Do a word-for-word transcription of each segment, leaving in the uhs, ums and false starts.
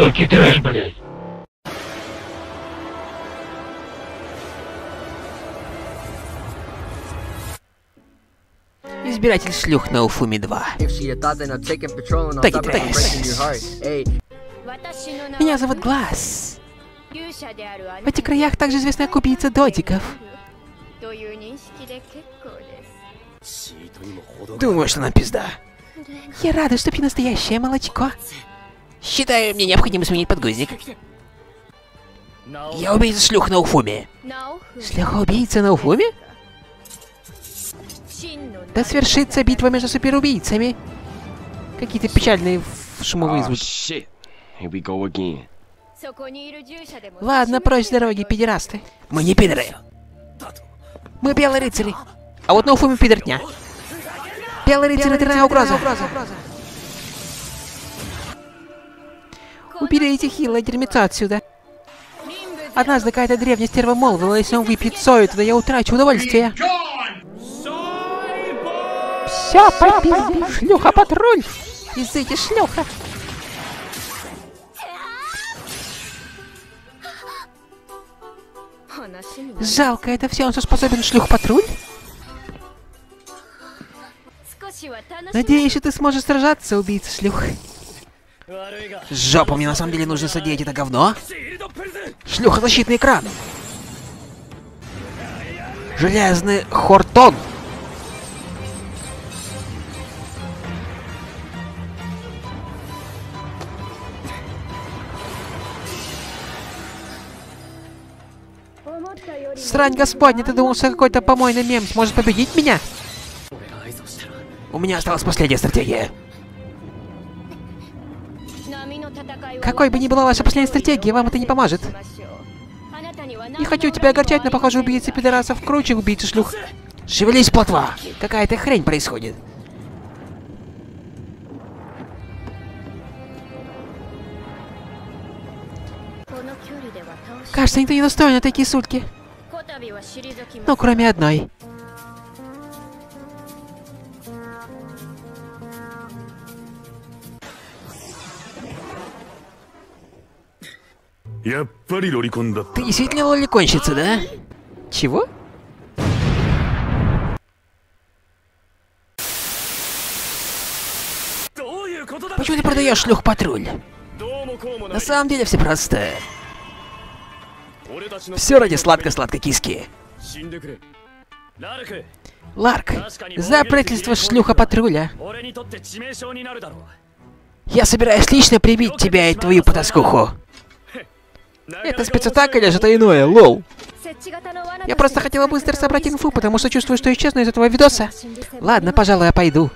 Только трэш, блядь. Избиратель шлюх на Уфуми два. Меня зовут Глаз. В этих краях также известная купица додиков. Думаю, что нам пизда. Я рада, что ты настоящее молочко. Считаю, мне необходимо сменить подгузник. Я убийца шлюх на Уфуми. Шлюха-убийца на Уфуми? Да свершится битва между суперубийцами. Какие-то печальные шумовые звуки. Ладно, прочь с дороги, педерасты. Мы не пидоры. Мы белые рыцари. А вот на Уфуми пидортня. Белые рыцари — это угроза. Уберите хило дерьмецо отсюда. Однажды какая-то древняя стерва молвила, если он выпьет сою, тогда я утрачу удовольствие. Все, по пизде, шлюха, патруль! Изыди, шлюха! Жалко, это все, он что, способен шлюх-патруль? Надеюсь, что ты сможешь сражаться, убийца шлюх. Жопу, мне на самом деле нужно садить это говно. Шлюха, защитный экран. Железный хортон. Срань господня, ты думал, что какой-то помойный мем сможет победить меня? У меня осталась последняя стратегия. Какой бы ни была ваша последняя стратегия, вам это не поможет. Не хочу тебя огорчать, но, похоже, убийцы пидорасов круче убийцы шлюх. Шевелись, плотва! Какая-то хрень происходит. Кажется, никто не достоин на такие сутки. Ну, кроме одной. Ты действительно лоликонщица, да? Чего? Почему ты продаешь шлюх-патруль? На самом деле все просто. Все ради сладко-сладкой киски. Ларк, за предательство шлюха-патруля. Я собираюсь лично прибить тебя и твою потаскуху. Это спецатака или что-то иное, лол? Я просто хотела быстро собрать инфу, потому что чувствую, что исчезну из этого видоса. Ладно, пожалуй, я пойду.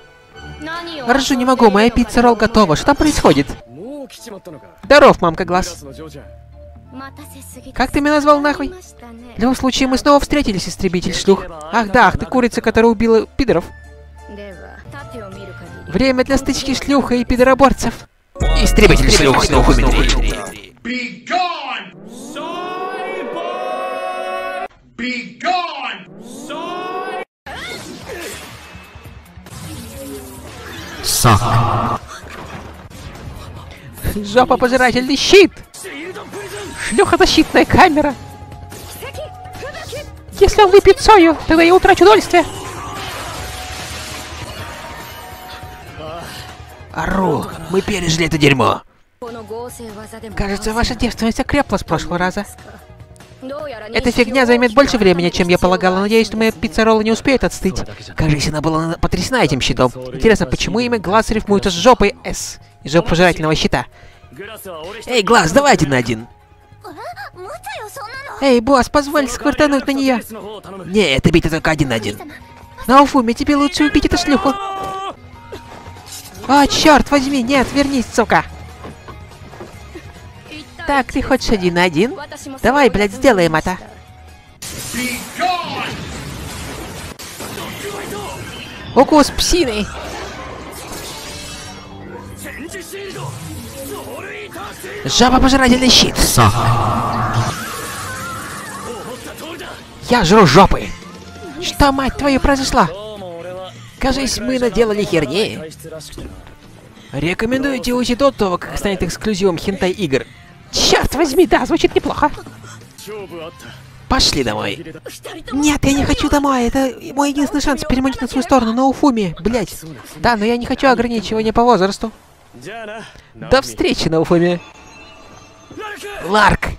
Ржу не могу, моя пицца-ролл готова. Что там происходит? Здоров, мамка Глаз. Как ты меня назвал, нахуй? В любом случае, мы снова встретились, истребитель шлюх. Ах да, ах ты курица, которая убила пидоров. Время для стычки шлюха и пидороборцев. Истребитель шлюх, снова Сак. Жопа пожирательный щит. Шлюха защитная камера. Если он выпьет сою, тогда я утрачу удовольствие. Ару, мы пережили это дерьмо. Кажется, ваша девственность окрепла с прошлого раза. Эта фигня займет больше времени, чем я полагала. Надеюсь, что моя пиццаролла не успеет отстыть. Кажется, она была потрясена этим щитом. Интересно, почему имя Глаз рифмуется с жопой С и жопой пожирательного щита? Эй, Глаз, давай один на один. Эй, босс, позволь сквертануть на нее. Не, это бить только один на один. На Уфуми, тебе лучше убить эту шлюху. О, черт возьми, нет, вернись, сука. Так, ты хочешь один на один? Давай, блядь, сделаем это. Укус псины. Жопопожирательный щит. Я жру жопы. Что, мать твою, произошло? Кажись, мы наделали херни. Рекомендую Тиути до того, как станет эксклюзивом хентай игр. Черт возьми, да, звучит неплохо. Пошли домой. Нет, я не хочу домой. Это мой единственный шанс переманить на свою сторону на Уфуми, блять. Да, но я не хочу ограничивания по возрасту. До встречи на Уфуми. Ларк.